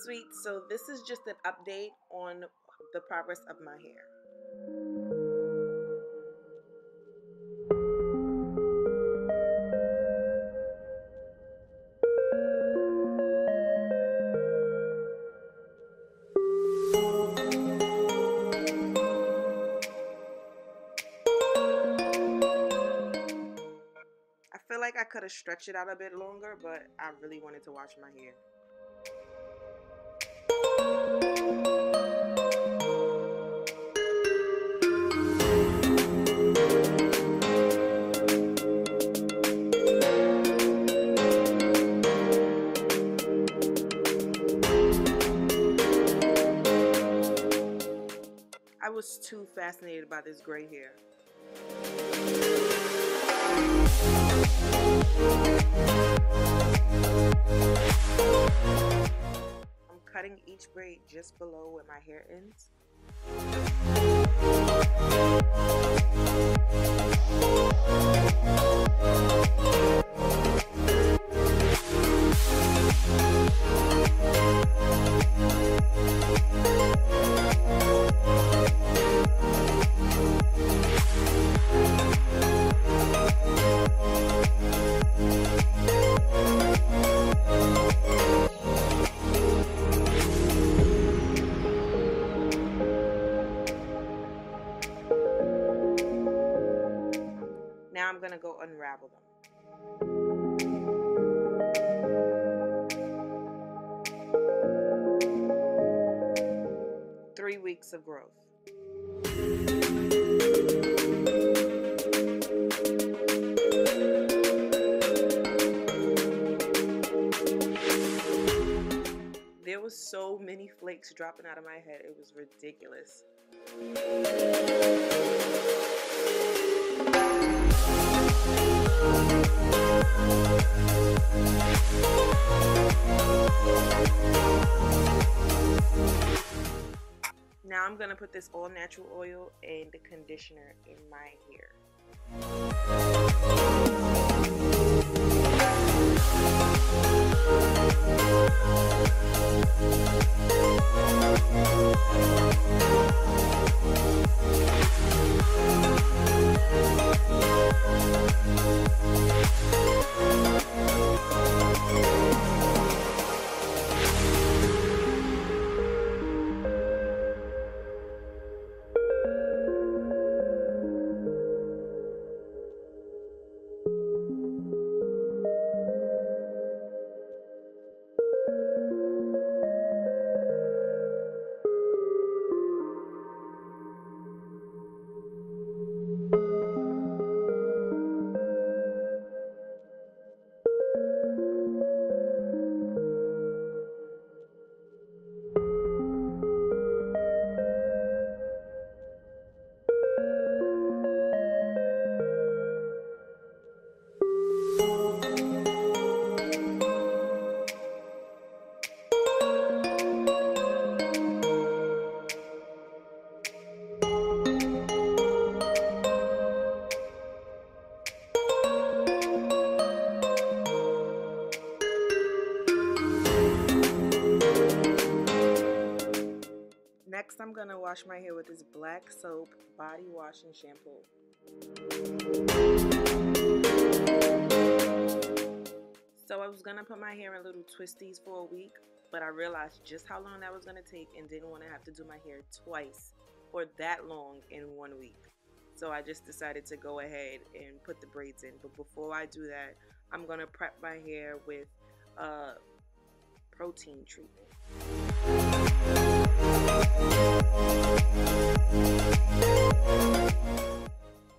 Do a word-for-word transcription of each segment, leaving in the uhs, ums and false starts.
sweet. So this is just an update on the progress of my hair. I feel like I could have stretched it out a bit longer, but I really wanted to wash my hair. I was too fascinated by this gray hair. I'm cutting each braid just below where my hair ends. Now I'm going to go unravel them. Three weeks of growth. There was so many flakes dropping out of my head. It was ridiculous. Now I'm going to put this all natural oil and the conditioner in my hair. Next, I'm gonna wash my hair with this black soap, body wash, and shampoo. So I was gonna put my hair in little twisties for a week, but I realized just how long that was gonna take and didn't wanna have to do my hair twice for that long in one week. So I just decided to go ahead and put the braids in. But before I do that, I'm gonna prep my hair with a protein treatment.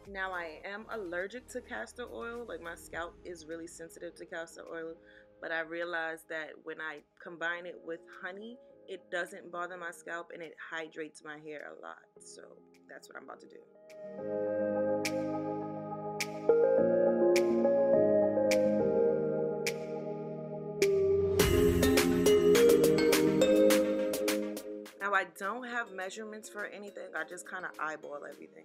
Now I am allergic to castor oil, like my scalp is really sensitive to castor oil, but I realized that when I combine it with honey, it doesn't bother my scalp and it hydrates my hair a lot. So that's what I'm about to do. I don't have measurements for anything. I just kind of eyeball everything.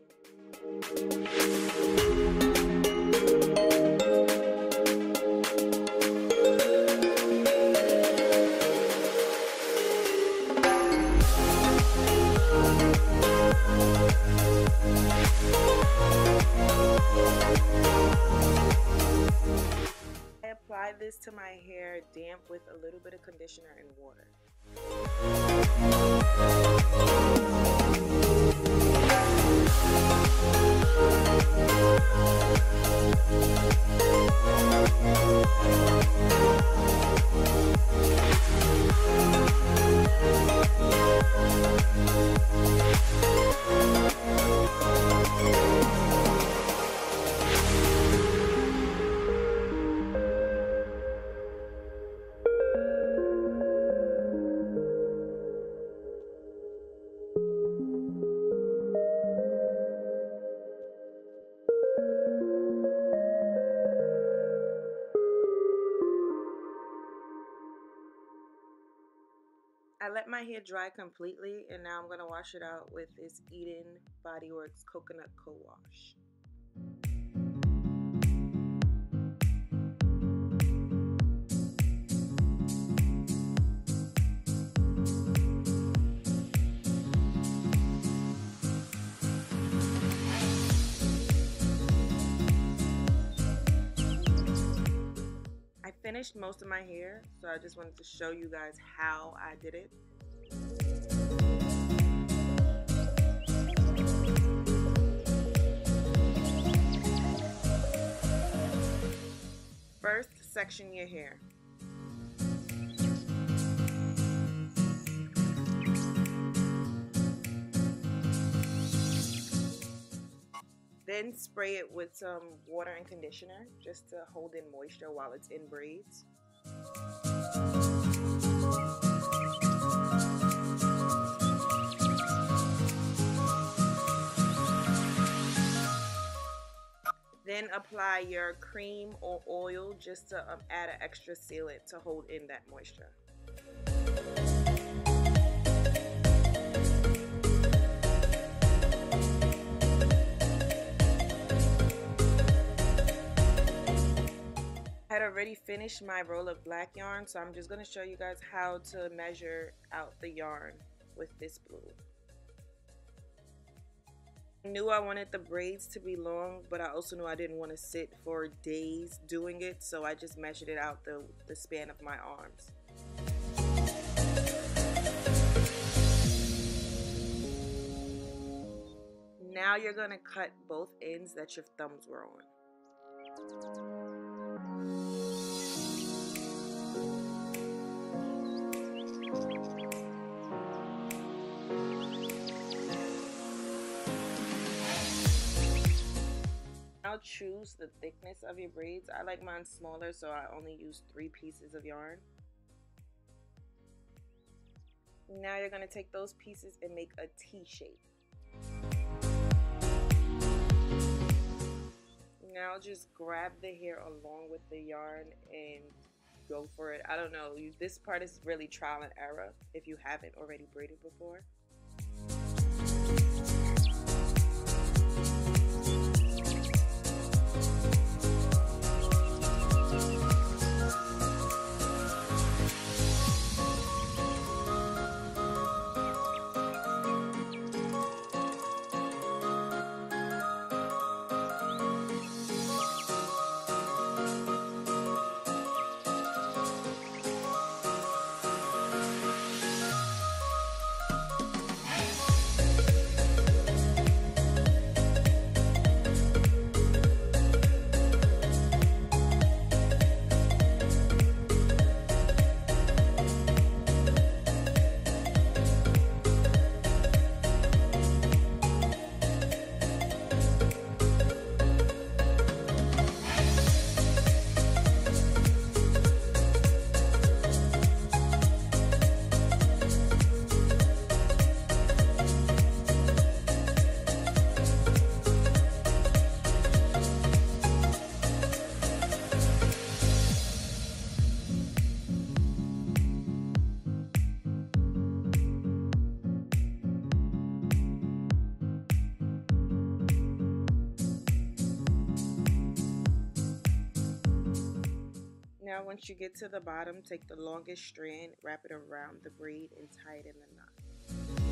to my hair damp with a little bit of conditioner and water. I let my hair dry completely, and now I'm going to wash it out with this Eden Body Works Coconut Co-Wash. I finished most of my hair, so I just wanted to show you guys how I did it. First, section your hair. Then spray it with some water and conditioner just to hold in moisture while it's in braids. Then apply your cream or oil just to um, add an extra sealant to hold in that moisture. I had already finished my roll of black yarn, so I'm just going to show you guys how to measure out the yarn with this blue. I knew I wanted the braids to be long, but I also knew I didn't want to sit for days doing it, so I just measured it out the, the span of my arms. Now you're going to cut both ends that your thumbs were on. Now choose the thickness of your braids. I like mine smaller, so I only use three pieces of yarn. Now you're going to take those pieces and make a T shape. Now just grab the hair along with the yarn and go for it. I don't know, you, this part is really trial and error if you haven't already braided before. Now once you get to the bottom, take the longest strand, wrap it around the braid, and tie it in a knot.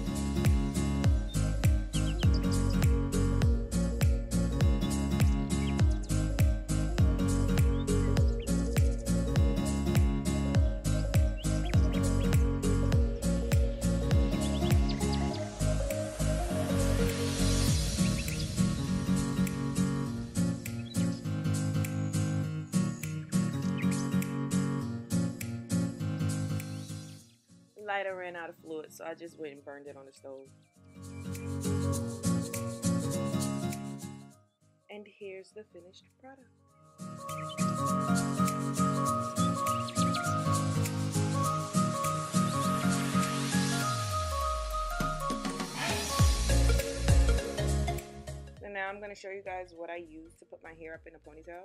lighter ran out of fluid, so I just went and burned it on the stove. And here's the finished product. So now I'm going to show you guys what I use to put my hair up in a ponytail.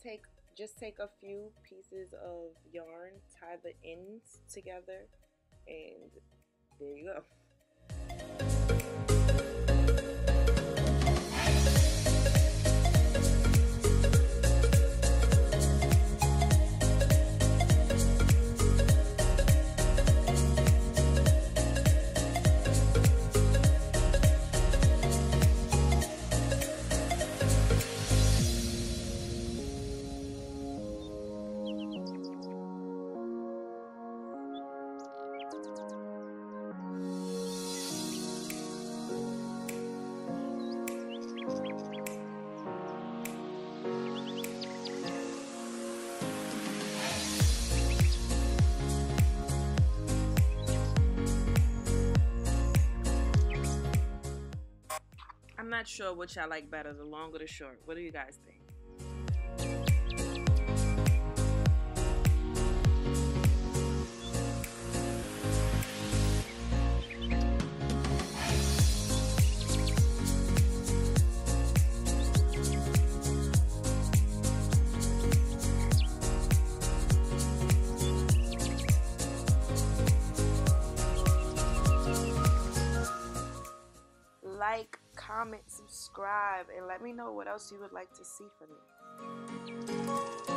Take, just take a few pieces of yarn, tie the ends together, and there you go. I'm not sure which I like better, the long or the short. What do you guys think? Like, comment, subscribe, and let me know what else you would like to see from me.